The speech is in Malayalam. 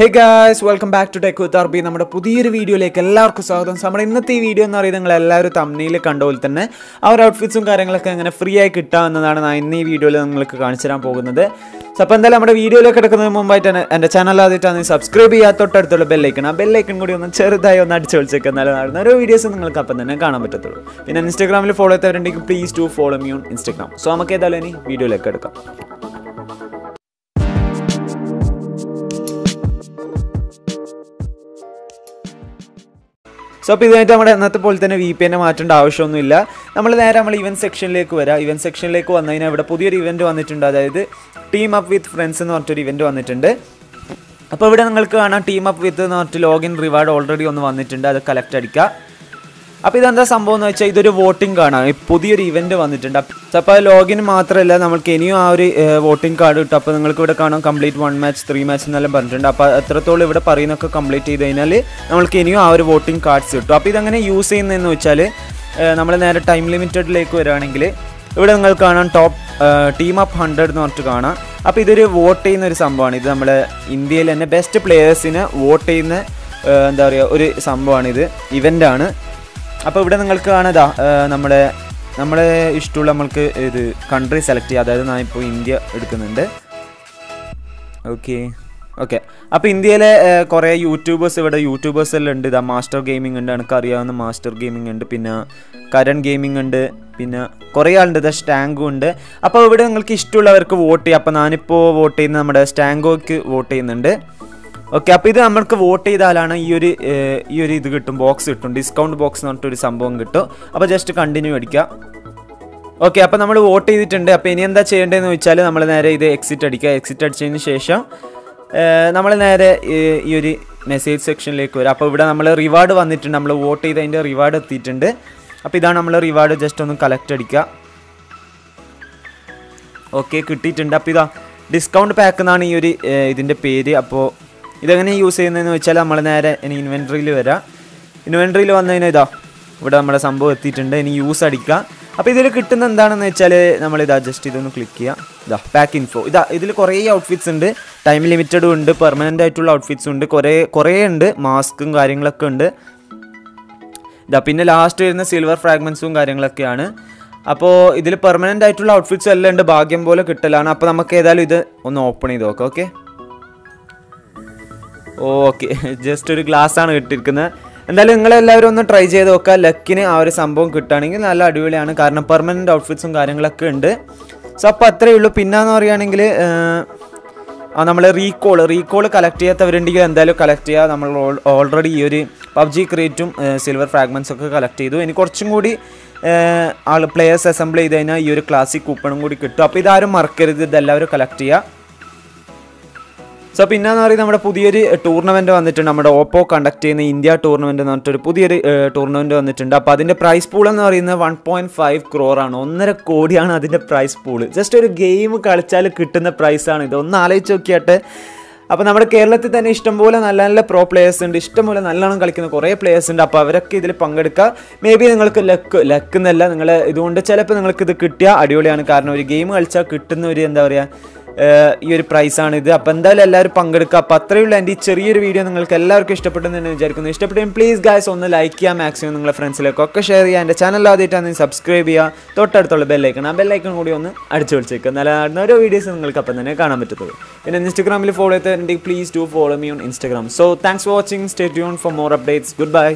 Hey guys, welcome back to Tech with RB. നമ്മുടെ പുതിയൊരു വീഡിയോയിലേക്ക് എല്ലാവർക്കും സ്വാഗതം. നമ്മുടെ ഇന്നത്തെ ഈ വീഡിയോ എന്ന് പറയുന്നത് നിങ്ങൾ എല്ലാവരും തംബ്നെയിൽ കണ്ട പോലെ തന്നെ ആ ഒരു ഔട്ട്ഫിറ്റ്സും കാര്യങ്ങളൊക്കെ എങ്ങനെ ഫ്രീ ആയി കിട്ടാമെന്നതാണ് ഞാൻ ഇന്ന് ഈ വീഡിയോയിൽ നിങ്ങൾക്ക് കാണിച്ചു തരാൻ പോകുന്നത്. സോ അപ്പോൾ എന്തായാലും നമ്മുടെ വീഡിയോയിലേക്ക് കിടക്കുന്നതിന് മുമ്പായിട്ട് തന്നെ എൻ്റെ ചാനൽ ആദ്യമായിട്ടാണ് സബ്സ്ക്രൈബ് ചെയ്യാത്ത തൊട്ടടുത്തുള്ള ബെല്ലൈക്കൺ ആ ബെല്ലൈക്കൺ കൂടി ഒന്ന് ചെറുതായി ഒന്ന് അടിച്ചു വെച്ചേക്കുന്നാൽ നടന്ന ഓരോ വീഡിയോസ് നിങ്ങൾക്ക് അപ്പം തന്നെ കാണാൻ പറ്റത്തുള്ളൂ. പിന്നെ ഇൻസ്റ്റാഗ്രാമിൽ ഫോളോ ചെയ്തവരുണ്ടെങ്കിൽ please to follow me on Instagram. So നമുക്ക് ഏതായാലും ഇനി വീഡിയോയിലേക്ക് എടുക്കാം. സോ അപ്പോൾ ഇതായിട്ട് നമ്മുടെ ഇന്നത്തെ പോലെ തന്നെ വി പി എന്നെ മാറ്റേണ്ട ആവശ്യമൊന്നുമില്ല. നമ്മൾ ഇവൻറ്റ് സെക്ഷനിലേക്ക് വരാം. ഇവൻറ്റ് സെക്ഷനിലേക്ക് വന്നു കഴിഞ്ഞാൽ ഇവിടെ പുതിയൊരു ഇവൻറ്റ് വന്നിട്ടുണ്ട്. അതായത് ടീം അപ്പ് വിത്ത് ഫ്രണ്ട്സ് എന്ന് പറഞ്ഞിട്ടൊരു ഇവൻറ്റ് വന്നിട്ടുണ്ട്. അപ്പോൾ ഇവിടെ നിങ്ങൾക്ക് കാണാം ടീം അപ്പ് വിത്ത് എന്ന് പറഞ്ഞിട്ട് ലോഗിൻ റിവാർഡ് ഓൾറെഡി ഒന്ന് വന്നിട്ടുണ്ട്. അത് കളക്ട് അടിക്കുക. അപ്പോൾ ഇതെന്താ സംഭവം എന്ന് വെച്ചാൽ ഇതൊരു വോട്ടിംഗ് കാണാം. പുതിയൊരു ഇവൻറ്റ് വന്നിട്ടുണ്ട്. അപ്പോൾ ലോഗിൻ മാത്രമല്ല നമുക്ക് ഇനിയും ആ ഒരു വോട്ടിംഗ് കാർഡ് കിട്ടും. അപ്പോൾ നിങ്ങൾക്ക് ഇവിടെ കാണാം കംപ്ലീറ്റ് 1 മാച്ച് 3 മാച്ച് എന്നെല്ലാം പറഞ്ഞിട്ടുണ്ട്. അപ്പോൾ എത്രത്തോളം ഇവിടെ പറയുന്നൊക്കെ കംപ്ലീറ്റ് ചെയ്ത് കഴിഞ്ഞാൽ നമുക്ക് ഇനിയും ആ ഒരു വോട്ടിംഗ് കാർഡ്സ് കിട്ടും. അപ്പോൾ ഇതെങ്ങനെ യൂസ് ചെയ്യുന്നതെന്ന് വെച്ചാൽ നമ്മൾ നേരെ ടൈം ലിമിറ്റഡിലേക്ക് വരികയാണെങ്കിൽ ഇവിടെ നിങ്ങൾക്ക് കാണാം ടോപ്പ് ടീം അപ്പ് 100 എന്ന് പറഞ്ഞിട്ട് കാണാം. അപ്പോൾ ഇതൊരു വോട്ട് ചെയ്യുന്ന ഒരു സംഭവമാണ്. ഇത് നമ്മൾ ഇന്ത്യയിൽ തന്നെ ബെസ്റ്റ് പ്ലെയേഴ്സിന് വോട്ട് ചെയ്യുന്ന എന്താ പറയുക ഒരു സംഭവമാണിത്, ഇവൻ്റാണ്. അപ്പോൾ ഇവിടെ നിങ്ങൾക്ക് കാണാതാ നമ്മളെ ഇഷ്ടമുള്ള നമ്മൾക്ക് ഇത് കൺട്രി സെലക്ട് ചെയ്യുക. അതായത് ഞാൻ ഇപ്പോൾ ഇന്ത്യ എടുക്കുന്നുണ്ട്. ഓക്കെ അപ്പോൾ ഇന്ത്യയിലെ കുറേ യൂട്യൂബേഴ്സ് ഇവിടെ യൂട്യൂബേഴ്സെല്ലാം ഉണ്ട്. ഇതാ മാസ്റ്റർ ഗെയിമിംഗ് ഉണ്ട്, എനിക്ക് അറിയാവുന്ന മാസ്റ്റർ ഗെയിമിംഗ് ഉണ്ട്, പിന്നെ കരൺ ഗെയിമിംഗ് ഉണ്ട്, പിന്നെ കുറേ ആളുണ്ട്. ഇതാ സ്റ്റാങ്കോ ഉണ്ട്. അപ്പോൾ ഇവിടെ നിങ്ങൾക്ക് ഇഷ്ടമുള്ളവർക്ക് വോട്ട് ചെയ്യുക. അപ്പോൾ ഞാനിപ്പോൾ വോട്ട് ചെയ്യുന്ന നമ്മുടെ സ്റ്റാങ്കോയ്ക്ക് വോട്ട് ചെയ്യുന്നുണ്ട്. ഓക്കെ അപ്പോൾ ഇത് നമ്മൾക്ക് വോട്ട് ചെയ്താലാണ് ഈ ഒരു ഇത് കിട്ടും, ബോക്സ് കിട്ടും, ഡിസ്കൗണ്ട് ബോക്സ് എന്ന് പറഞ്ഞിട്ടൊരു സംഭവം കിട്ടും. അപ്പോൾ ജസ്റ്റ് കണ്ടിന്യൂ അടിക്കുക. ഓക്കെ അപ്പോൾ നമ്മൾ വോട്ട് ചെയ്തിട്ടുണ്ട്. അപ്പോൾ ഇനി എന്താ ചെയ്യേണ്ടതെന്ന് വെച്ചാൽ നമ്മൾ നേരെ ഇത് എക്സിറ്റ് അടിക്കുക. എക്സിറ്റ് അടിച്ചതിന് ശേഷം നമ്മൾ നേരെ ഈ ഒരു മെസ്സേജ് സെക്ഷനിലേക്ക് വരാം. അപ്പോൾ ഇവിടെ നമ്മൾ റിവാർഡ് വന്നിട്ടുണ്ട്, നമ്മൾ വോട്ട് ചെയ്തതിൻ്റെ റിവാർഡ് എത്തിയിട്ടുണ്ട്. അപ്പോൾ ഇതാണ് നമ്മൾ റിവാർഡ്. ജസ്റ്റ് ഒന്ന് കളക്ട് അടിക്കുക. ഓക്കെ കിട്ടിയിട്ടുണ്ട്. അപ്പോൾ ഇതാ ഡിസ്കൗണ്ട് പാക്ക് എന്നാണ് ഈ ഒരു ഇതിൻ്റെ പേര്. അപ്പോൾ ഇതെങ്ങനെ യൂസ് ചെയ്യുന്നതെന്ന് വെച്ചാൽ നമ്മൾ നേരെ ഇനി ഇൻവെൻട്രിയിൽ വരാം. ഇൻവെൻട്രിയിൽ വന്നു കഴിഞ്ഞാൽ ഇതാ ഇവിടെ നമ്മുടെ സംഭവം എത്തിയിട്ടുണ്ട്. ഇനി യൂസ് അടിക്കുക. അപ്പോൾ ഇതിൽ കിട്ടുന്ന എന്താണെന്ന് വെച്ചാൽ നമ്മളിതാ ജസ്റ്റ് ഇതൊന്ന് ക്ലിക്ക് ചെയ്യുക. ഇതാ പാക്ക് ഇൻഫോ. ഇതാ ഇതിൽ കുറേ ഔട്ട്ഫിറ്റ്സ് ഉണ്ട്. ടൈം ലിമിറ്റഡും ഉണ്ട്, പെർമനൻ്റ് ആയിട്ടുള്ള ഔട്ട്ഫിറ്റ്സും ഉണ്ട്, കുറേ ഉണ്ട്, മാസ്കും കാര്യങ്ങളൊക്കെ ഉണ്ട്. ഇതാ പിന്നെ ലാസ്റ്റ് വരുന്ന സിൽവർ ഫ്രാഗ്മെൻസും കാര്യങ്ങളൊക്കെയാണ്. അപ്പോൾ ഇതിൽ പെർമനൻ്റ് ആയിട്ടുള്ള ഔട്ട്ഫിറ്റ്സും എല്ലാം ഉണ്ട്. ഭാഗ്യം പോലെ കിട്ടലാണ്. അപ്പോൾ നമുക്ക് ഏതായാലും ഇത് ഒന്ന് ഓപ്പൺ ചെയ്ത് നോക്കാം. ഓക്കെ ഓക്കെ ജസ്റ്റ് ഒരു ഗ്ലാസ് ആണ് കിട്ടിയിരിക്കുന്നത്. എന്തായാലും നിങ്ങളെല്ലാവരും ഒന്ന് ട്രൈ ചെയ്ത് നോക്കുക. ലക്കിന് ആ ഒരു സംഭവം കിട്ടുകയാണെങ്കിൽ നല്ല അടിപൊളിയാണ്. കാരണം പെർമനൻ്റ് ഔട്ട്ഫിറ്റ്സും കാര്യങ്ങളൊക്കെ ഉണ്ട്. സോ അപ്പോൾ അത്രയേ ഉള്ളൂ. പിന്നെയെന്ന് പറയുകയാണെങ്കിൽ നമ്മൾ റീകോൾ കളക്ട് ചെയ്യാത്തവരുണ്ടെങ്കിൽ എന്തായാലും കളക്ട് ചെയ്യുക. നമ്മൾ ഓൾറെഡി ഈ ഒരു പബ്ജി ക്രേറ്റും സിൽവർ ഫ്രാഗ്മെൻസൊക്കെ കളക്ട് ചെയ്തു. ഇനി കുറച്ചും കൂടി ആൾ പ്ലെയേഴ്സ് അസംബിൾ ചെയ്ത് കഴിഞ്ഞാൽ ഈ ഒരു ക്ലാസിക് കൂപ്പണും കൂടി കിട്ടും. അപ്പോൾ ഇതാരും മറക്കരുത്, ഇതെല്ലാവരും കളക്ട് ചെയ്യുക. സോ പിന്നെയെന്ന് പറയുന്നത് നമ്മുടെ പുതിയൊരു ടൂർണമെൻറ്റ് വന്നിട്ടുണ്ട്. നമ്മുടെ ഓപ്പോ കണ്ടക്ട് ചെയ്യുന്ന ഇന്ത്യ ടൂർണമെൻറ്റ് എന്ന് പറഞ്ഞിട്ടൊരു പുതിയൊരു ടൂർണമെൻറ്റ് വന്നിട്ടുണ്ട്. അപ്പോൾ അതിൻ്റെ പ്രൈസ് പൂൾ എന്ന് പറയുന്നത് 1.5 crore ആണ്. 1.5 കോടിയാണ് അതിൻ്റെ പ്രൈസ് പൂൾ. ജസ്റ്റ് ഒരു ഗെയിം കളിച്ചാൽ കിട്ടുന്ന പ്രൈസാണ് ഇത്. ഒന്ന് ആലോചിച്ച് നോക്കിയാട്ടെ. അപ്പോൾ നമ്മുടെ കേരളത്തിൽ തന്നെ ഇഷ്ടംപോലെ നല്ല പ്രോ പ്ലെയേഴ്സ് ഉണ്ട്. ഇഷ്ടംപോലെ നല്ലോണം കളിക്കുന്ന കുറേ പ്ലെയേഴ്സ് ഉണ്ട്. അപ്പോൾ അവരൊക്കെ ഇതിൽ പങ്കെടുക്കുക. മേ ബി നിങ്ങൾക്ക് ലക്ക് എന്നല്ല, നിങ്ങൾ ഇതുകൊണ്ട് ചിലപ്പോൾ നിങ്ങൾക്കിത് കിട്ടിയാൽ അടിപൊളിയാണ്. കാരണം ഒരു ഗെയിം കളിച്ചാൽ കിട്ടുന്ന ഒരു എന്താ പറയുക ഈ ഒരു പ്രൈസാണിത്. അപ്പോൾ എന്തായാലും എല്ലാവരും പങ്കെടുക്കുക. അപ്പോൾ അത്രയേ ഉള്ളൂ എൻ്റെ ഈ ചെറിയൊരു വീഡിയോ. നിങ്ങൾക്ക് എല്ലാവർക്കും ഇഷ്ടപ്പെട്ടെന്ന് തന്നെ വിചാരിക്കുന്നു. ഇഷ്ടപ്പെട്ടെങ്കിൽ പ്ലീസ് ഗൈസ് ഒന്ന് ലൈക്ക് ചെയ്യുക, മാക്സിമം നിങ്ങളുടെ ഫ്രണ്ട്സിലേക്കൊക്കെ ഷെയർ ചെയ്യുക. എൻ്റെ ചാനൽ ആദ്യമായിട്ടാണ് സബ്സ്ക്രൈബ് ചെയ്യുക. തൊട്ടടുത്തുള്ള ബെല്ലൈക്കൺ ആ ബെല്ലൈക്കൺ കൂടി ഒന്ന് അടിച്ചു വിളിച്ചേക്കുക. എന്നാലും ഓരോ വീഡിയോസ് നിങ്ങൾക്ക് അപ്പം തന്നെ കാണാൻ പറ്റത്തുള്ളൂ. പിന്നെ ഇൻസ്റ്റാഗ്രാമിൽ ഫോളോ ചെയ്തിട്ടുണ്ടെങ്കിൽ please do follow me on Instagram. So thanks for watching. Stay tuned for more updates. Goodbye.